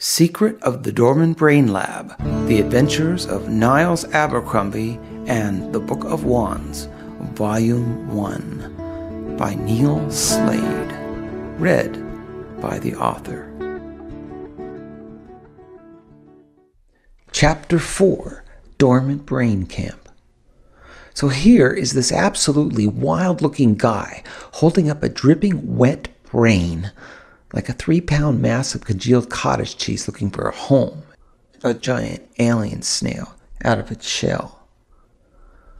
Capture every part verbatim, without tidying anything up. Secret of the Dormant Brain Lab, The Adventures of Niles Abercrombie and the Book of Wands, Volume one, by Neil Slade. Read by the author. Chapter four, Dormant Brain Camp. So here is this absolutely wild-looking guy holding up a dripping, wet brain like a three-pound mass of congealed cottage cheese looking for a home, a giant alien snail out of its shell.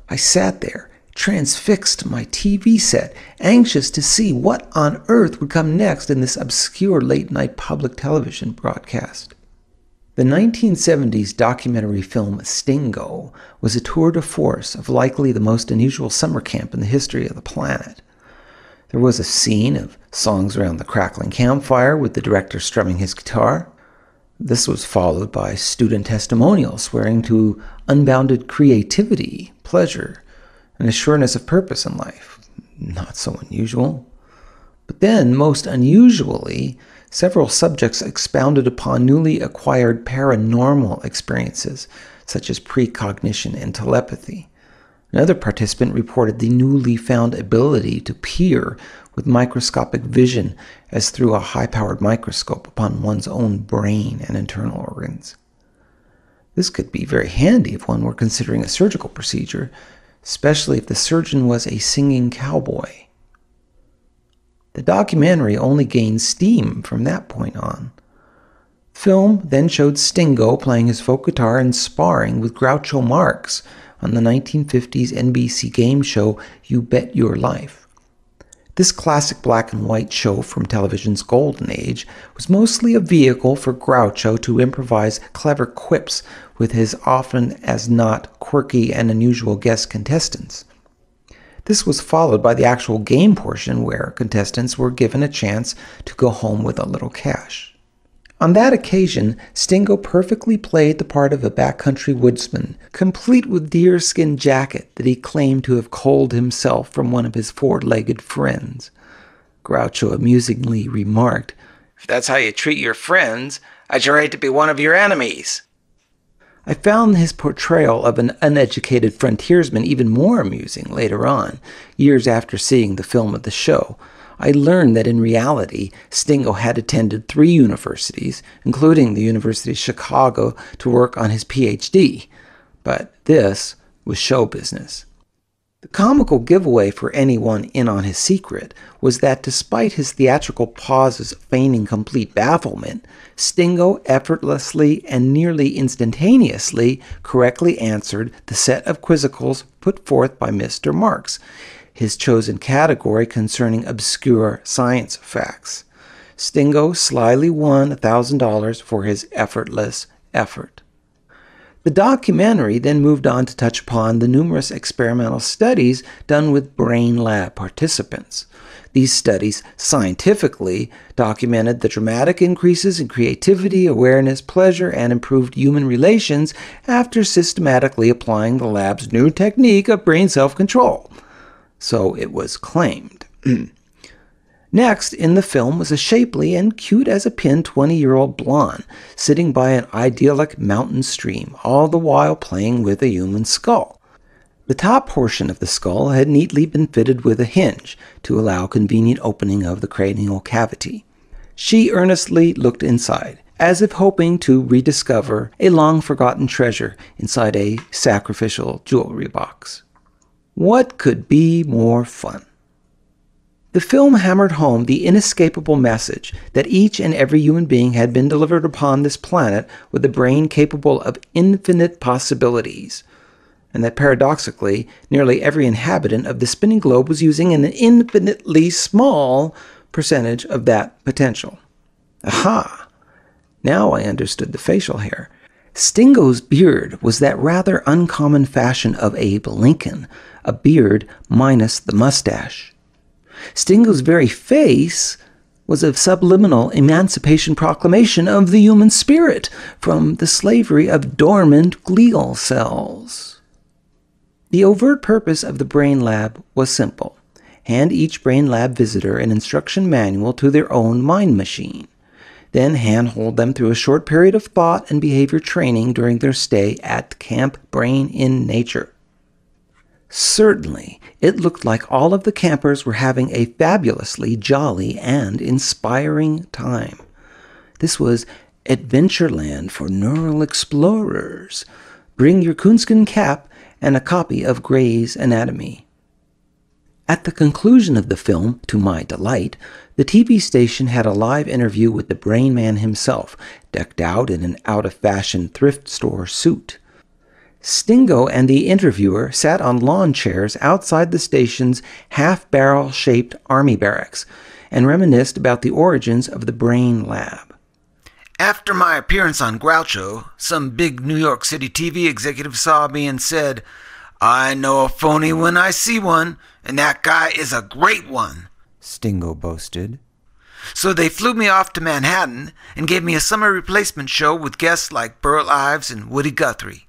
I sat there, transfixed to my T V set, anxious to see what on earth would come next in this obscure late-night public television broadcast. The nineteen seventies documentary film Stingo was a tour de force of likely the most unusual summer camp in the history of the planet. There was a scene of songs around the crackling campfire with the director strumming his guitar. This was followed by student testimonials swearing to unbounded creativity, pleasure, and a sureness of purpose in life. Not so unusual. But then, most unusually, several subjects expounded upon newly acquired paranormal experiences, such as precognition and telepathy. Another participant reported the newly found ability to peer with microscopic vision as through a high-powered microscope upon one's own brain and internal organs. This could be very handy if one were considering a surgical procedure, especially if the surgeon was a singing cowboy. The documentary only gained steam from that point on. The film then showed Stingo playing his folk guitar and sparring with Groucho Marx on the nineteen fifties N B C game show You Bet Your Life. This classic black and white show from television's golden age was mostly a vehicle for Groucho to improvise clever quips with his often as not quirky and unusual guest contestants. This was followed by the actual game portion where contestants were given a chance to go home with a little cash. On that occasion, Stingo perfectly played the part of a backcountry woodsman, complete with deerskin jacket that he claimed to have culled himself from one of his four-legged friends. Groucho amusingly remarked, "If that's how you treat your friends, I'd your right to be one of your enemies." I found his portrayal of an uneducated frontiersman even more amusing later on, years after seeing the film of the show. I learned that in reality, Stingo had attended three universities, including the University of Chicago, to work on his P H D. But this was show business. The comical giveaway for anyone in on his secret was that despite his theatrical pauses feigning complete bafflement, Stingo effortlessly and nearly instantaneously correctly answered the set of quizzicals put forth by Mister Marx, his chosen category concerning obscure science facts. Stingo slyly won one thousand dollars for his effortless effort. The documentary then moved on to touch upon the numerous experimental studies done with brain lab participants. These studies scientifically documented the dramatic increases in creativity, awareness, pleasure, and improved human relations after systematically applying the lab's new technique of brain self-control. So it was claimed. Next in the film was a shapely and cute-as-a-pin twenty-year-old blonde sitting by an idyllic mountain stream, all the while playing with a human skull. The top portion of the skull had neatly been fitted with a hinge to allow convenient opening of the cranial cavity. She earnestly looked inside, as if hoping to rediscover a long-forgotten treasure inside a sacrificial jewelry box. What could be more fun? The film hammered home the inescapable message that each and every human being had been delivered upon this planet with a brain capable of infinite possibilities, and that paradoxically, nearly every inhabitant of the spinning globe was using an infinitely small percentage of that potential. Aha! Now I understood the facial hair. Stingo's beard was that rather uncommon fashion of Abe Lincoln, a beard minus the mustache. Stingo's very face was a subliminal emancipation proclamation of the human spirit from the slavery of dormant glial cells. The overt purpose of the brain lab was simple: hand each brain lab visitor an instruction manual to their own mind machine. then handhold them through a short period of thought and behavior training during their stay at Camp Brain in Nature. Certainly, it looked like all of the campers were having a fabulously jolly and inspiring time. This was Adventureland for neural explorers. Bring your coonskin cap and a copy of Gray's Anatomy. At the conclusion of the film, to my delight, the T V station had a live interview with the Brain Man himself, decked out in an out-of-fashion thrift store suit. Stingo and the interviewer sat on lawn chairs outside the station's half-barrel-shaped army barracks and reminisced about the origins of the Brain Lab. After my appearance on Groucho, some big New York City T V executive saw me and said, "I know a phony when I see one, and that guy is a great one," Stingo boasted. So they flew me off to Manhattan and gave me a summer replacement show with guests like Burl Ives and Woody Guthrie.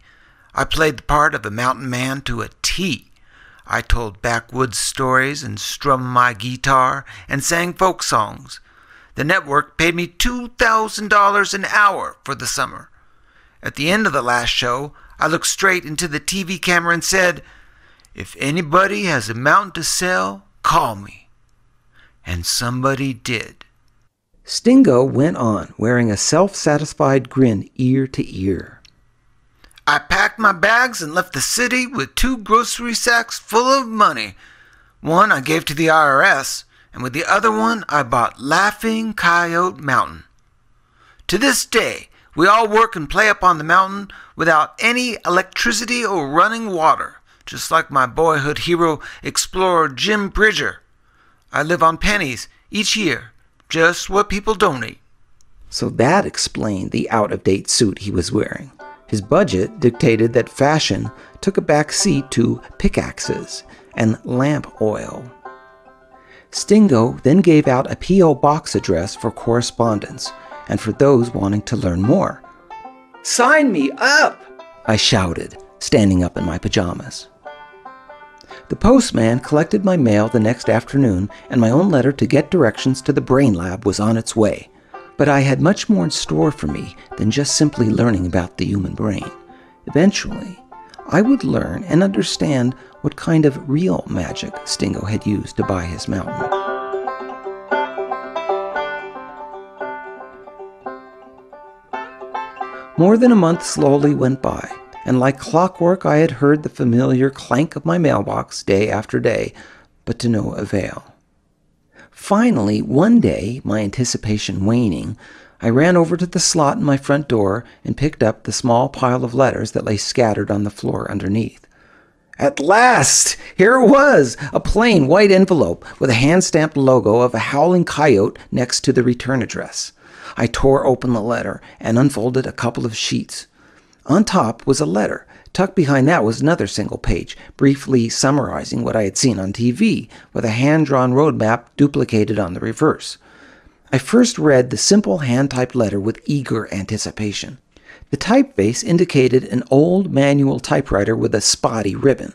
I played the part of a mountain man to a T. I told backwoods stories and strummed my guitar and sang folk songs. The network paid me two thousand dollars an hour for the summer. At the end of the last show, I looked straight into the T V camera and said, "If anybody has a mountain to sell, call me." And somebody did. Stingo went on, wearing a self-satisfied grin ear to ear. I packed my bags and left the city with two grocery sacks full of money. One I gave to the I R S, and with the other one I bought Laughing Coyote Mountain. To this day, we all work and play up on the mountain without any electricity or running water, just like my boyhood hero explorer Jim Bridger. I live on pennies each year, just what people donate. So that explained the out-of-date suit he was wearing. His budget dictated that fashion took a back seat to pickaxes and lamp oil. Stingo then gave out a P O box address for correspondence, and for those wanting to learn more. "Sign me up!" I shouted, standing up in my pajamas. The postman collected my mail the next afternoon, and my own letter to get directions to the Brain Lab was on its way. But I had much more in store for me than just simply learning about the human brain. Eventually, I would learn and understand what kind of real magic Stingo had used to buy his mountain. More than a month slowly went by, and like clockwork I had heard the familiar clank of my mailbox day after day, but to no avail. Finally, one day, my anticipation waning, I ran over to the slot in my front door and picked up the small pile of letters that lay scattered on the floor underneath. At last! Here it was! A plain white envelope with a hand-stamped logo of a howling coyote next to the return address. I tore open the letter and unfolded a couple of sheets. On top was a letter. Tucked behind that was another single page, briefly summarizing what I had seen on T V, with a hand-drawn road map duplicated on the reverse. I first read the simple hand-typed letter with eager anticipation. The typeface indicated an old manual typewriter with a spotty ribbon,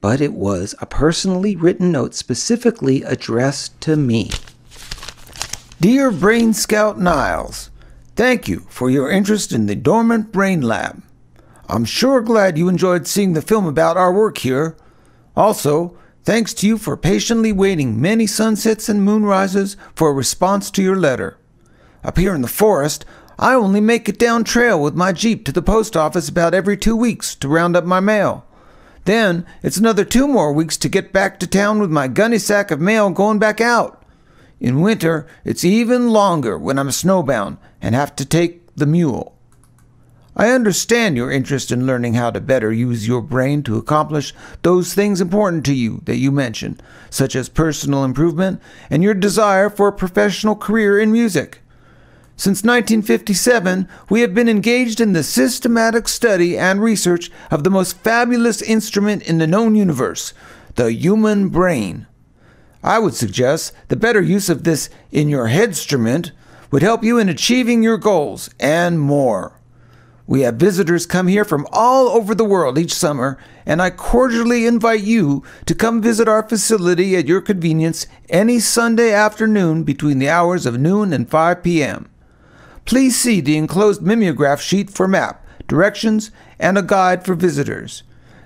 but it was a personally written note specifically addressed to me. Dear Brain Scout Niles, thank you for your interest in the Dormant Brain Lab. I'm sure glad you enjoyed seeing the film about our work here. Also, thanks to you for patiently waiting many sunsets and moonrises for a response to your letter. Up here in the forest, I only make it down trail with my Jeep to the post office about every two weeks to round up my mail. Then, it's another two more weeks to get back to town with my gunny sack of mail going back out. In winter, it's even longer when I'm snowbound and have to take the mule. I understand your interest in learning how to better use your brain to accomplish those things important to you that you mentioned, such as personal improvement and your desire for a professional career in music. Since nineteen fifty-seven, we have been engaged in the systematic study and research of the most fabulous instrument in the known universe, the human brain. I would suggest the better use of this in your headstrument would help you in achieving your goals and more. We have visitors come here from all over the world each summer, and I cordially invite you to come visit our facility at your convenience any Sunday afternoon between the hours of noon and five p m Please see the enclosed mimeograph sheet for map, directions, and a guide for visitors.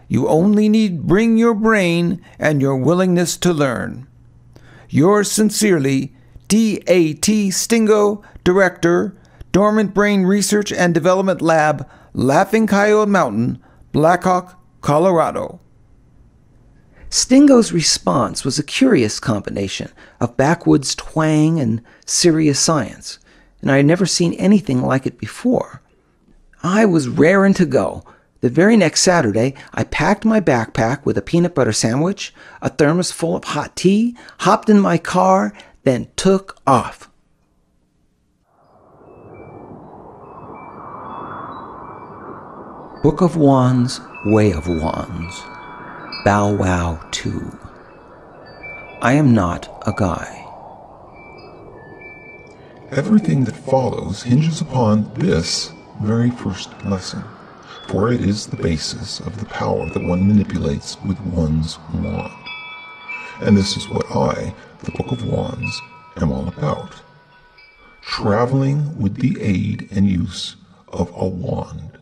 You only need bring your brain and your willingness to learn. Yours sincerely, D A T Stingo, Director, Dormant Brain Research and Development Lab, Laughing Coyote Mountain, Blackhawk, Colorado. Stingo's response was a curious combination of backwoods twang and serious science, and I had never seen anything like it before. I was raring to go. The very next Saturday, I packed my backpack with a peanut butter sandwich, a thermos full of hot tea, hopped in my car, then took off. Book of Wands, Way of Wands, Bow Wow two. I am not a guy. Everything that follows hinges upon this very first lesson, for it is the basis of the power that one manipulates with one's wand. And this is what I, the Book of Wands, am all about. Traveling with the aid and use of a wand.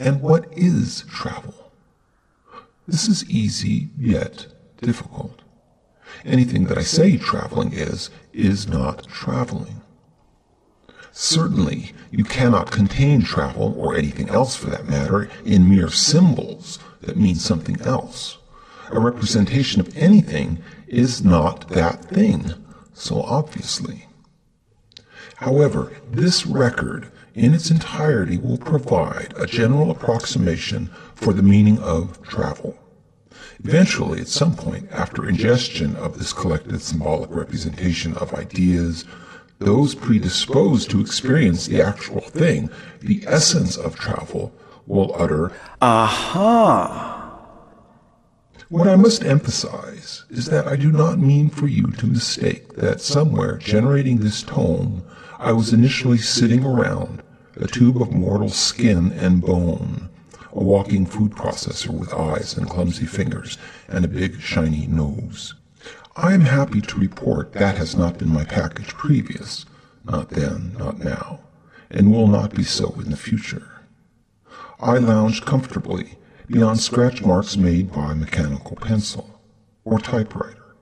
And what is travel? This is easy, yet difficult. Anything that I say traveling is, is not traveling. Certainly, you cannot contain travel, or anything else for that matter, in mere symbols that mean something else. A representation of anything is not that thing, so obviously. However, this record in its entirety will provide a general approximation for the meaning of travel. Eventually, at some point, after ingestion of this collected symbolic representation of ideas, those predisposed to experience the actual thing, the essence of travel, will utter, "Aha!" What I must emphasize is that I do not mean for you to mistake that somewhere generating this tome, I was initially sitting around a tube of mortal skin and bone, a walking food processor with eyes and clumsy fingers and a big shiny nose. I am happy to report that has not been my package previous, not then, not now, and will not be so in the future. I lounged comfortably beyond scratch marks made by mechanical pencil, or typewriter,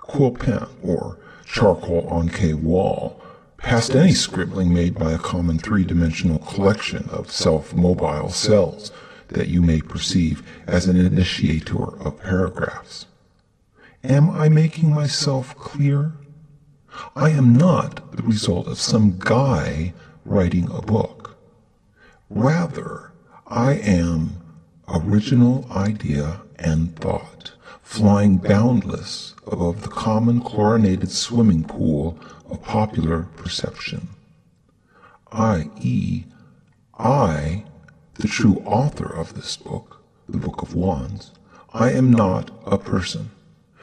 quill pen, or charcoal on cave wall, past any scribbling made by a common three-dimensional collection of self-mobile cells that you may perceive as an initiator of paragraphs. Am I making myself clear? I am not the result of some guy writing a book. Rather, I am original idea and thought, flying boundless above the common chlorinated swimming pool of popular perception. that is, I, the true author of this book, the Book of Wands, I am not a person,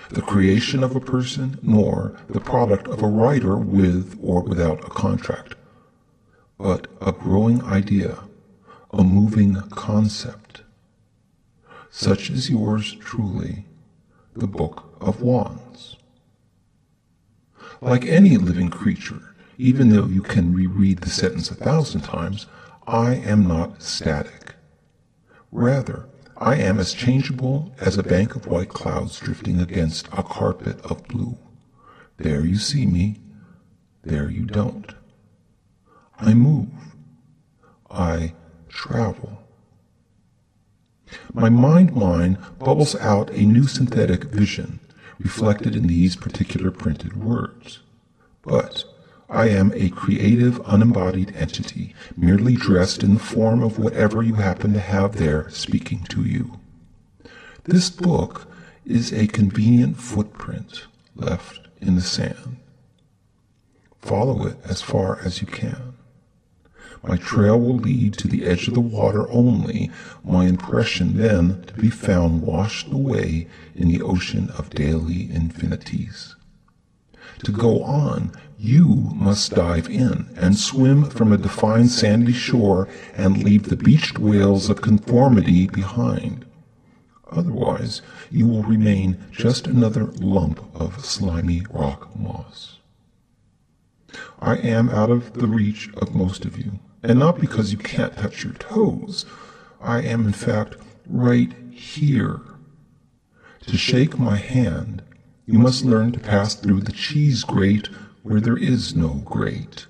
the creation of a person, nor the product of a writer with or without a contract, but a growing idea, a moving concept. Such is yours truly, the Book of Wands. Like any living creature, even though you can reread the sentence a thousand times, I am not static. Rather, I am as changeable as a bank of white clouds drifting against a carpet of blue. There you see me, there you don't. I move. I travel. My mind mine bubbles out a new synthetic vision, reflected in these particular printed words. But I am a creative, unembodied entity, merely dressed in the form of whatever you happen to have there speaking to you. This book is a convenient footprint left in the sand. Follow it as far as you can. My trail will lead to the edge of the water only, my impression then to be found washed away in the ocean of daily infinities. To go on, you must dive in and swim from a defined sandy shore and leave the beached whales of conformity behind. Otherwise, you will remain just another lump of slimy rock moss. I am out of the reach of most of you, and not because you can't touch your toes. I am, in fact, right here. To shake my hand, you must learn to pass through the cheese grate where there is no grate.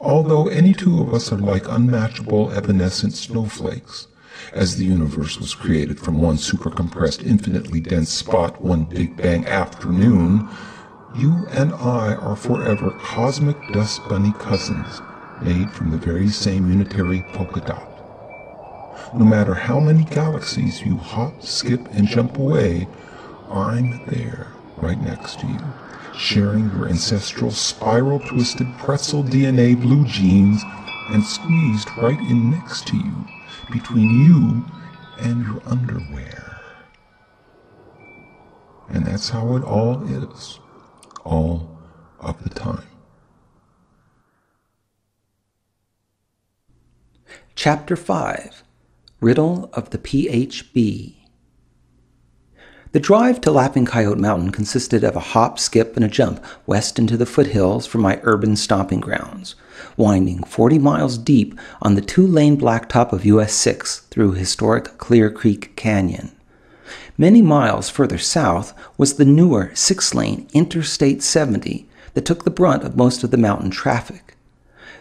Although any two of us are like unmatchable evanescent snowflakes, as the universe was created from one supercompressed, infinitely dense spot one Big Bang afternoon, you and I are forever cosmic dust bunny cousins, made from the very same unitary polka dot. No matter how many galaxies you hop, skip, and jump away, I'm there, right next to you, sharing your ancestral spiral-twisted pretzel D N A blue jeans and squeezed right in next to you, between you and your underwear. And that's how it all is, all of the time. Chapter five, Riddle of the P H B. The drive to Laughing Coyote Mountain consisted of a hop, skip, and a jump west into the foothills from my urban stomping grounds, winding forty miles deep on the two-lane blacktop of U S six through historic Clear Creek Canyon. Many miles further south was the newer six-lane Interstate seventy that took the brunt of most of the mountain traffic.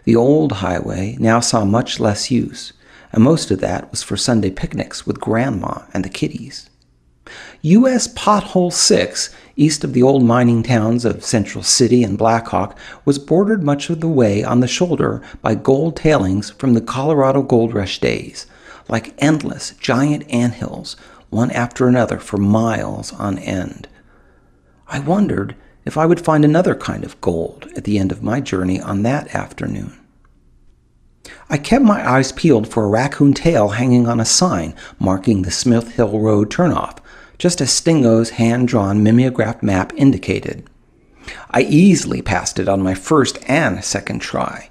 The old highway now saw much less use, and most of that was for Sunday picnics with Grandma and the kiddies. U S Pothole six, east of the old mining towns of Central City and Blackhawk, was bordered much of the way on the shoulder by gold tailings from the Colorado Gold Rush days, like endless giant anthills, one after another for miles on end. I wondered if I would find another kind of gold at the end of my journey on that afternoon. I kept my eyes peeled for a raccoon tail hanging on a sign marking the Smith Hill Road turnoff, just as Stingo's hand-drawn mimeographed map indicated. I easily passed it on my first and second try.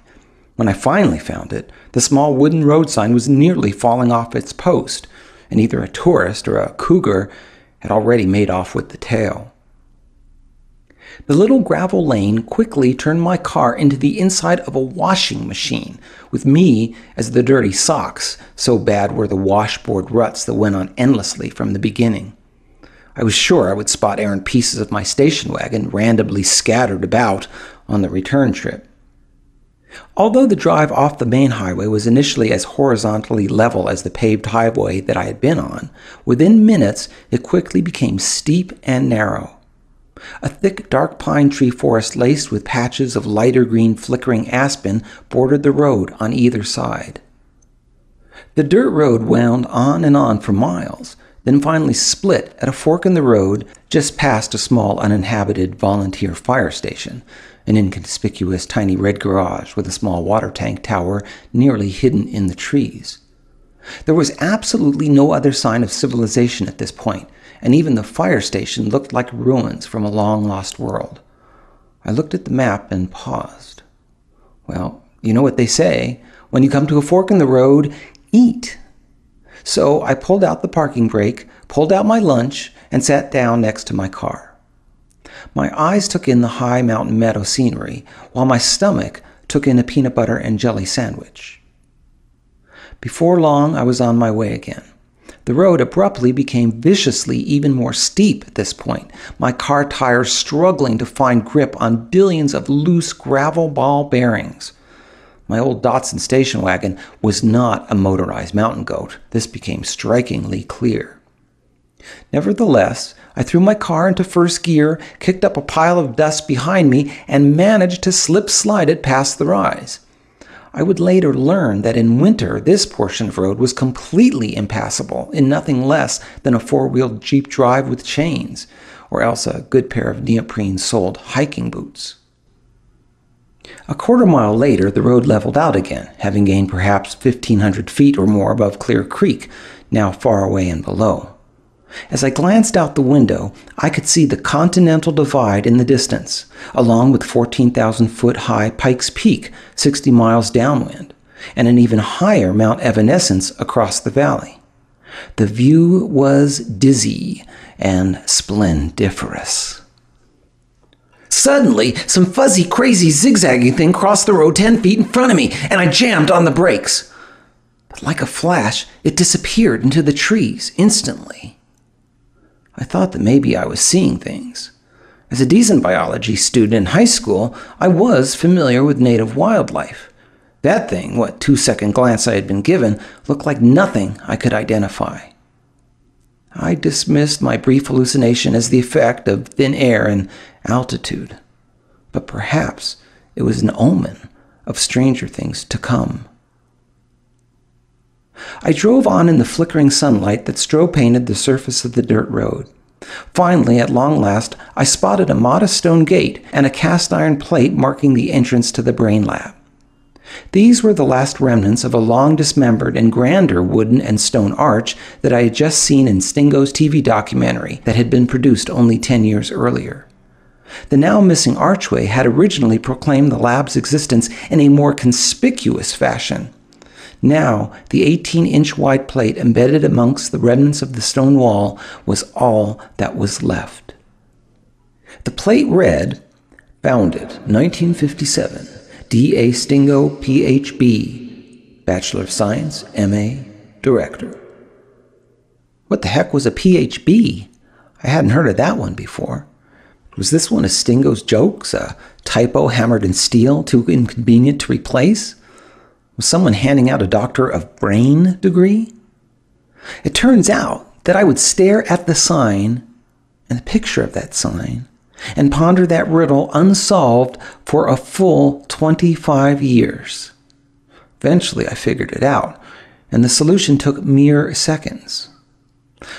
When I finally found it, the small wooden road sign was nearly falling off its post, and either a tourist or a cougar had already made off with the tail. The little gravel lane quickly turned my car into the inside of a washing machine, with me as the dirty socks, so bad were the washboard ruts that went on endlessly from the beginning. I was sure I would spot errant pieces of my station wagon randomly scattered about on the return trip. Although the drive off the main highway was initially as horizontally level as the paved highway that I had been on, within minutes it quickly became steep and narrow. A thick dark pine tree forest laced with patches of lighter green flickering aspen bordered the road on either side. The dirt road wound on and on for miles, then finally split at a fork in the road just past a small uninhabited volunteer fire station, an inconspicuous tiny red garage with a small water tank tower nearly hidden in the trees. There was absolutely no other sign of civilization at this point, and even the fire station looked like ruins from a long-lost world. I looked at the map and paused. Well, you know what they say, when you come to a fork in the road, eat. So I pulled out the parking brake, pulled out my lunch, and sat down next to my car. My eyes took in the high mountain meadow scenery, while my stomach took in a peanut butter and jelly sandwich. Before long, I was on my way again. The road abruptly became viciously even more steep at this point, my car tires struggling to find grip on billions of loose gravel ball bearings. My old Datsun station wagon was not a motorized mountain goat. This became strikingly clear. Nevertheless, I threw my car into first gear, kicked up a pile of dust behind me, and managed to slip-slide it past the rise. I would later learn that in winter, this portion of road was completely impassable in nothing less than a four-wheeled Jeep drive with chains, or else a good pair of neoprene-soled hiking boots. A quarter mile later, the road leveled out again, having gained perhaps fifteen hundred feet or more above Clear Creek, now far away and below. As I glanced out the window, I could see the Continental Divide in the distance, along with fourteen thousand foot high Pike's Peak, sixty miles downwind, and an even higher Mount Evanescence across the valley. The view was dizzy and splendiferous. Suddenly, some fuzzy, crazy, zigzagging thing crossed the road ten feet in front of me, and I jammed on the brakes. But like a flash, it disappeared into the trees instantly. I thought that maybe I was seeing things. As a decent biology student in high school, I was familiar with native wildlife. That thing, what two-second glance I had been given, looked like nothing I could identify. I dismissed my brief hallucination as the effect of thin air and altitude, but perhaps it was an omen of stranger things to come. I drove on in the flickering sunlight that strobe-painted the surface of the dirt road. Finally, at long last, I spotted a modest stone gate and a cast-iron plate marking the entrance to the brain lab. These were the last remnants of a long dismembered and grander wooden and stone arch that I had just seen in Stingo's T V documentary that had been produced only ten years earlier. The now missing archway had originally proclaimed the lab's existence in a more conspicuous fashion. Now, the eighteen-inch wide plate embedded amongst the remnants of the stone wall was all that was left. The plate read, "Founded, nineteen fifty-seven. D A Stingo, P H B Bachelor of Science, M A Director." What the heck was a P H B? I hadn't heard of that one before. Was this one of Stingo's jokes? A typo hammered in steel, too inconvenient to replace? Was someone handing out a Doctor of Brain degree? It turns out that I would stare at the sign and the picture of that sign and ponder that riddle unsolved for a full twenty-five years. Eventually, I figured it out, and the solution took mere seconds.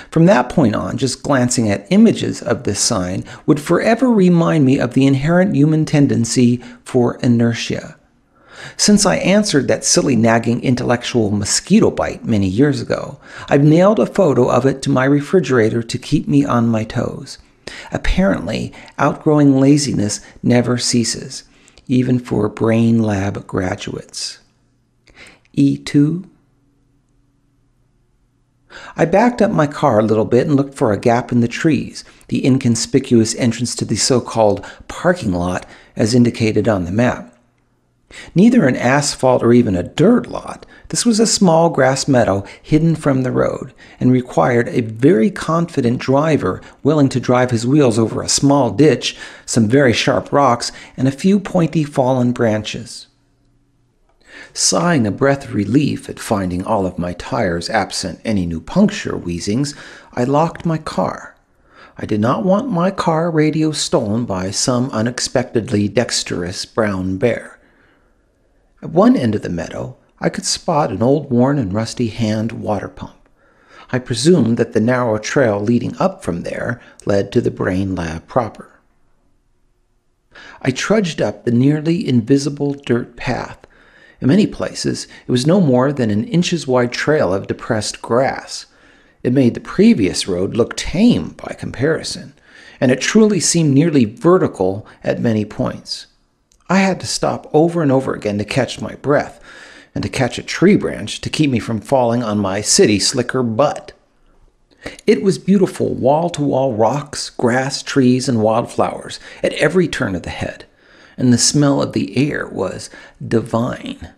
From that point on, just glancing at images of this sign would forever remind me of the inherent human tendency for inertia. Since I answered that silly, nagging intellectual mosquito bite many years ago, I've nailed a photo of it to my refrigerator to keep me on my toes. Apparently, outgrowing laziness never ceases, even for brain lab graduates. E two? I backed up my car a little bit and looked for a gap in the trees, the inconspicuous entrance to the so-called parking lot as indicated on the map. Neither an asphalt or even a dirt lot, this was a small grass meadow hidden from the road and required a very confident driver willing to drive his wheels over a small ditch, some very sharp rocks, and a few pointy fallen branches. Sighing a breath of relief at finding all of my tires absent any new puncture wheezings, I locked my car. I did not want my car radio stolen by some unexpectedly dexterous brown bear. At one end of the meadow, I could spot an old worn and rusty hand water pump. I presumed that the narrow trail leading up from there led to the brain lab proper. I trudged up the nearly invisible dirt path. In many places, it was no more than an inches wide trail of depressed grass. It made the previous road look tame by comparison, and it truly seemed nearly vertical at many points. I had to stop over and over again to catch my breath, and to catch a tree branch to keep me from falling on my city slicker butt. It was beautiful, wall-to-wall rocks, grass, trees, and wildflowers at every turn of the head, and the smell of the air was divine.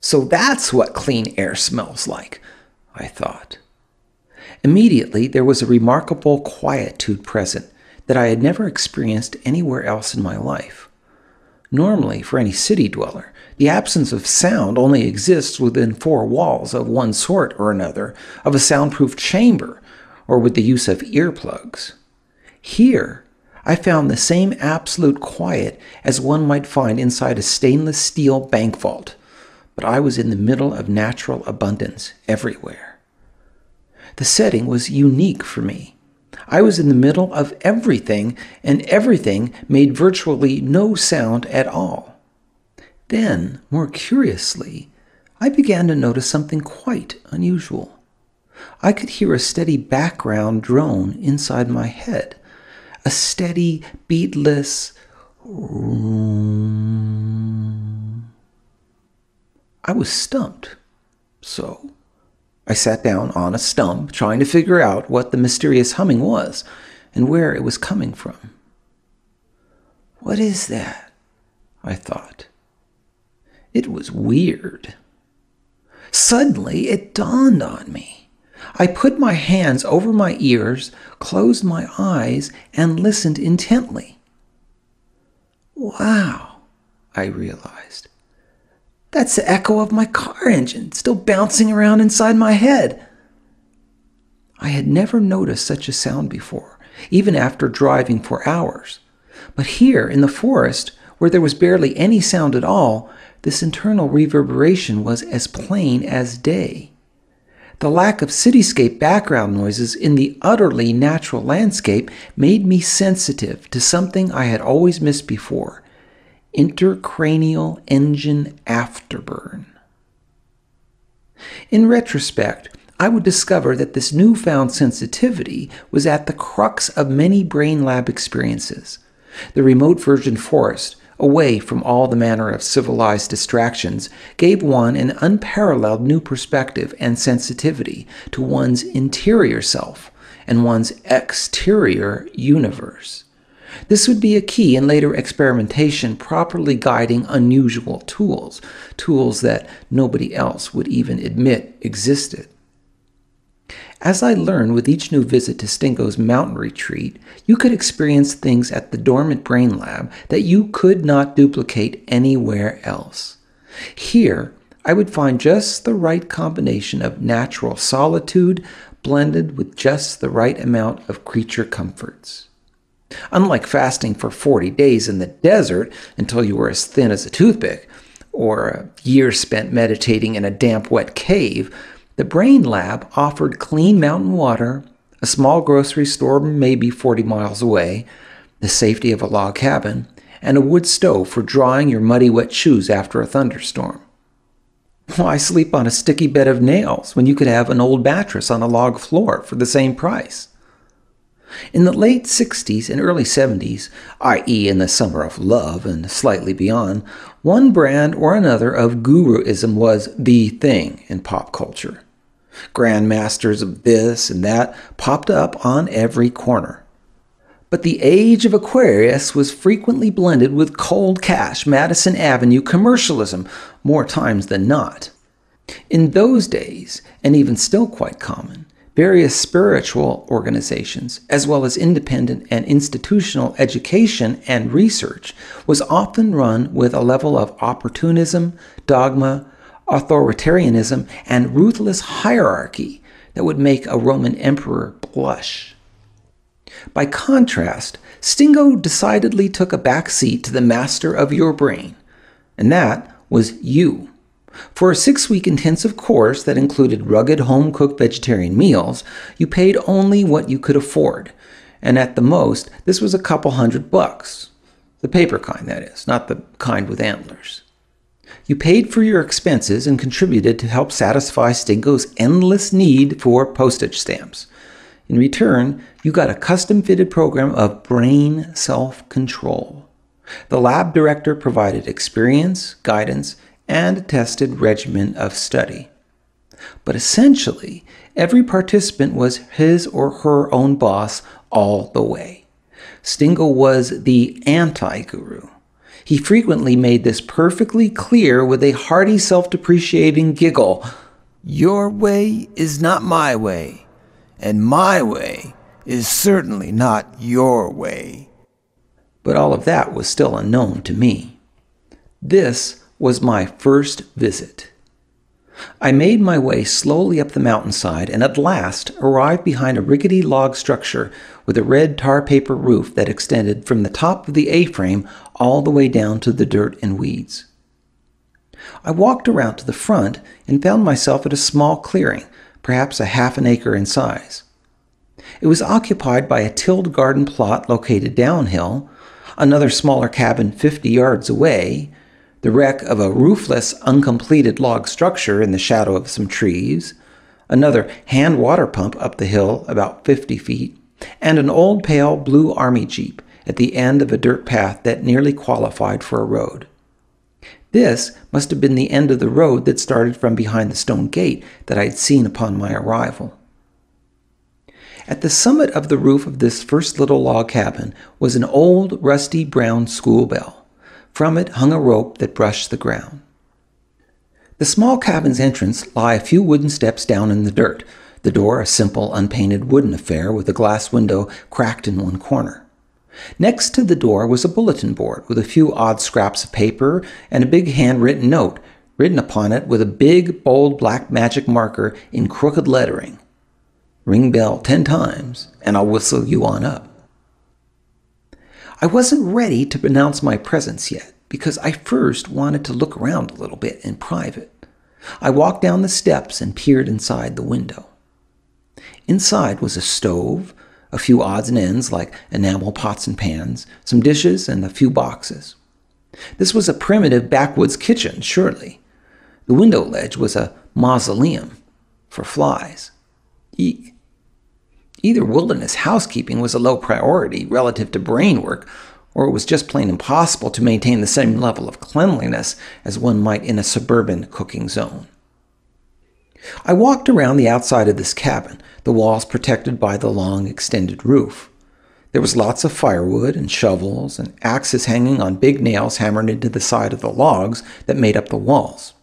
So that's what clean air smells like, I thought. Immediately, there was a remarkable quietude present that I had never experienced anywhere else in my life. Normally, for any city dweller, the absence of sound only exists within four walls of one sort or another, of a soundproof chamber, or with the use of earplugs. Here, I found the same absolute quiet as one might find inside a stainless steel bank vault, but I was in the middle of natural abundance everywhere. The setting was unique for me. I was in the middle of everything, and everything made virtually no sound at all. Then, more curiously, I began to notice something quite unusual. I could hear a steady background drone inside my head, a steady, beatless room. I was stumped, so I sat down on a stump, trying to figure out what the mysterious humming was and where it was coming from. What is that? I thought. It was weird. Suddenly, it dawned on me. I put my hands over my ears, closed my eyes, and listened intently. Wow, I realized. That's the echo of my car engine, still bouncing around inside my head. I had never noticed such a sound before, even after driving for hours. But here, in the forest, where there was barely any sound at all, this internal reverberation was as plain as day. The lack of cityscape background noises in the utterly natural landscape made me sensitive to something I had always missed before: intercranial engine afterburn. In retrospect, I would discover that this newfound sensitivity was at the crux of many brain lab experiences. The remote virgin forest, away from all the manner of civilized distractions, gave one an unparalleled new perspective and sensitivity to one's interior self and one's exterior universe. This would be a key in later experimentation, properly guiding unusual tools, tools that nobody else would even admit existed. As I learned with each new visit to Stingo's mountain retreat, you could experience things at the Dormant Brain Lab that you could not duplicate anywhere else. Here, I would find just the right combination of natural solitude blended with just the right amount of creature comforts. Unlike fasting for forty days in the desert until you were as thin as a toothpick, or a year spent meditating in a damp, wet cave, the Brain Lab offered clean mountain water, a small grocery store maybe forty miles away, the safety of a log cabin, and a wood stove for drying your muddy, wet shoes after a thunderstorm. Why sleep on a sticky bed of nails when you could have an old mattress on a log floor for the same price? In the late sixties and early seventies, that is in the summer of love and slightly beyond, one brand or another of guruism was the thing in pop culture. Grandmasters of this and that popped up on every corner. But the age of Aquarius was frequently blended with cold cash, Madison Avenue commercialism, more times than not. In those days, and even still quite common, various spiritual organizations, as well as independent and institutional education and research, was often run with a level of opportunism, dogma, authoritarianism, and ruthless hierarchy that would make a Roman emperor blush. By contrast, Stingo decidedly took a back seat to the master of your brain, and that was you. For a six-week intensive course that included rugged home-cooked vegetarian meals, you paid only what you could afford, and at the most, this was a couple hundred bucks. The paper kind, that is, not the kind with antlers. You paid for your expenses and contributed to help satisfy Stingo's endless need for postage stamps. In return, you got a custom-fitted program of brain self-control. The lab director provided experience, guidance, and a tested regimen of study. But essentially, every participant was his or her own boss all the way. Stingo was the anti-guru. He frequently made this perfectly clear with a hearty, self-depreciating giggle. Your way is not my way, and my way is certainly not your way. But all of that was still unknown to me. This was my first visit. I made my way slowly up the mountainside and at last arrived behind a rickety log structure with a red tar paper roof that extended from the top of the A-frame all the way down to the dirt and weeds. I walked around to the front and found myself at a small clearing, perhaps a half an acre in size. It was occupied by a tilled garden plot located downhill, another smaller cabin fifty yards away, the wreck of a roofless, uncompleted log structure in the shadow of some trees, another hand water pump up the hill about fifty feet, and an old pale blue army jeep at the end of a dirt path that nearly qualified for a road. This must have been the end of the road that started from behind the stone gate that I had seen upon my arrival. At the summit of the roof of this first little log cabin was an old, rusty brown school bell. From it hung a rope that brushed the ground. The small cabin's entrance lie a few wooden steps down in the dirt, the door a simple, unpainted wooden affair with a glass window cracked in one corner. Next to the door was a bulletin board with a few odd scraps of paper and a big handwritten note, written upon it with a big, bold black magic marker in crooked lettering. Ring bell ten times, and I'll whistle you on up. I wasn't ready to pronounce my presence yet, because I first wanted to look around a little bit in private. I walked down the steps and peered inside the window. Inside was a stove, a few odds and ends like enamel pots and pans, some dishes, and a few boxes. This was a primitive backwoods kitchen, surely. The window ledge was a mausoleum for flies. Eek. Either wilderness housekeeping was a low priority relative to brain work, or it was just plain impossible to maintain the same level of cleanliness as one might in a suburban cooking zone. I walked around the outside of this cabin, the walls protected by the long, extended roof. There was lots of firewood and shovels and axes hanging on big nails hammered into the side of the logs that made up the walls.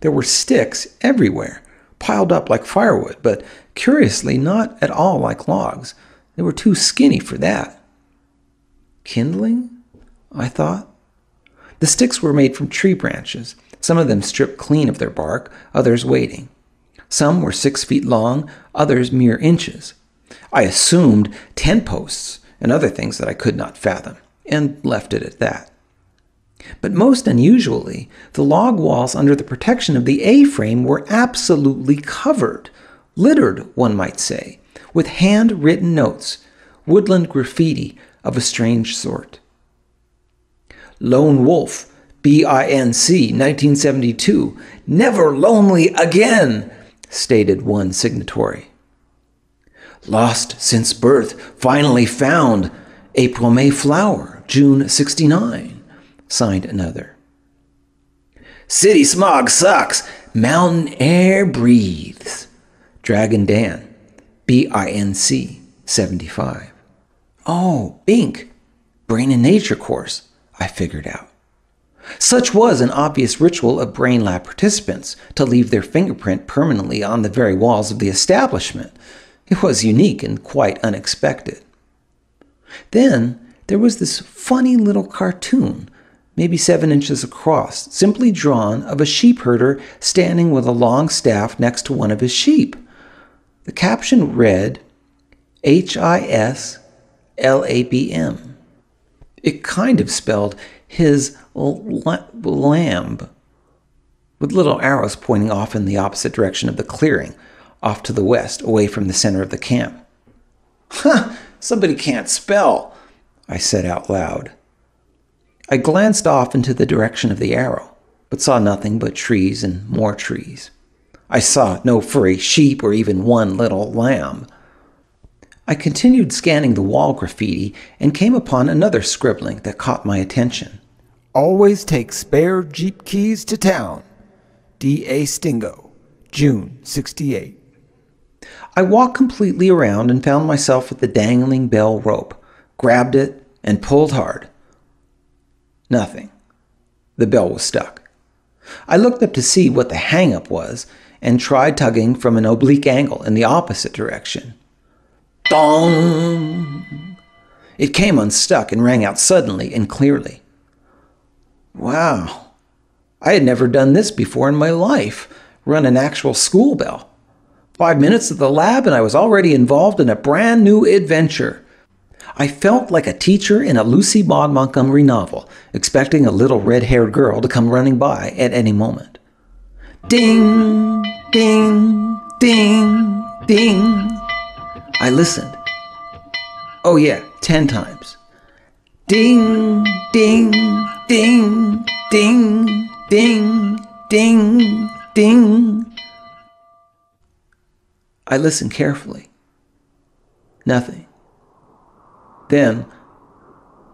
There were sticks everywhere, piled up like firewood, but curiously not at all like logs. They were too skinny for that. Kindling? I thought. The sticks were made from tree branches, some of them stripped clean of their bark, others waiting. Some were six feet long, others mere inches. I assumed tent posts and other things that I could not fathom, and left it at that. But most unusually, the log walls under the protection of the A-frame were absolutely covered, littered, one might say, with hand-written notes, woodland graffiti of a strange sort. Lone Wolf, B I N C, nineteen seventy-two, never lonely again, stated one signatory. Lost since birth, finally found, April-May flower, June sixty-nine, signed another. City smog sucks, mountain air breathes, Dragon Dan, B I N C, seventy-five. Oh, B I N C, Brain and Nature course, I figured out. Such was an obvious ritual of Brain Lab participants, to leave their fingerprint permanently on the very walls of the establishment. It was unique and quite unexpected. Then there was this funny little cartoon, maybe seven inches across, simply drawn of a sheep herder standing with a long staff next to one of his sheep. The caption read, H I S L A B M. It kind of spelled his lamb, with little arrows pointing off in the opposite direction of the clearing, off to the west, away from the center of the camp. Huh, somebody can't spell, I said out loud. I glanced off into the direction of the arrow, but saw nothing but trees and more trees. I saw no furry sheep or even one little lamb. I continued scanning the wall graffiti and came upon another scribbling that caught my attention. Always take spare Jeep keys to town. D A Stingo, June sixty-eight. I walked completely around and found myself with the dangling bell rope, grabbed it, and pulled hard. Nothing. The bell was stuck. I looked up to see what the hang-up was and tried tugging from an oblique angle in the opposite direction. Dong! It came unstuck and rang out suddenly and clearly. Wow, I had never done this before in my life, run an actual school bell. Five minutes at the lab and I was already involved in a brand new adventure. I felt like a teacher in a Lucy Maud Montgomery novel, expecting a little red-haired girl to come running by at any moment. Ding, ding, ding, ding. I listened. Oh yeah, ten times. Ding, ding, ding, ding, ding, ding, ding. I listened carefully. Nothing. Then,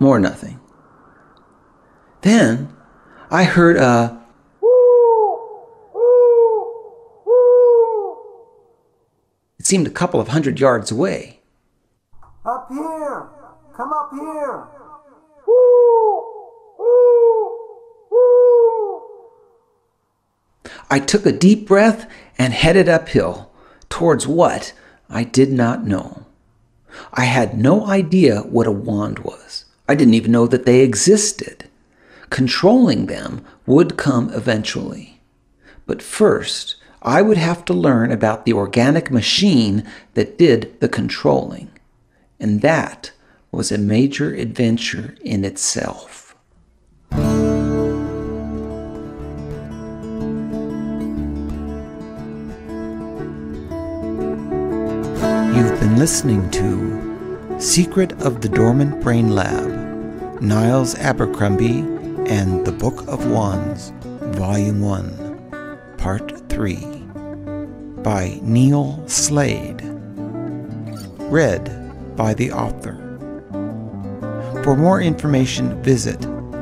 more nothing. Then, I heard a woo, woo, woo. It It seemed a couple of hundred yards away. Up here! Come up here! Woo! Woo! Woo! I took a deep breath and headed uphill, towards what I did not know. I had no idea what a wand was. I didn't even know that they existed. Controlling them would come eventually. But first, I would have to learn about the organic machine that did the controlling. And that was a major adventure in itself. You've been listening to Secret of the Dormant Brain Lab, Niles Abercrombie and the Book of Wands, Volume one, Part three, by Neil Slade. Read by the author. For more information, visit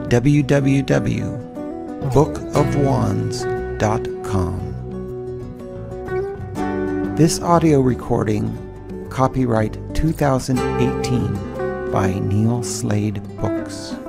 w w w dot book of wands dot com. This audio recording, copyright twenty eighteen by Neil Slade Books.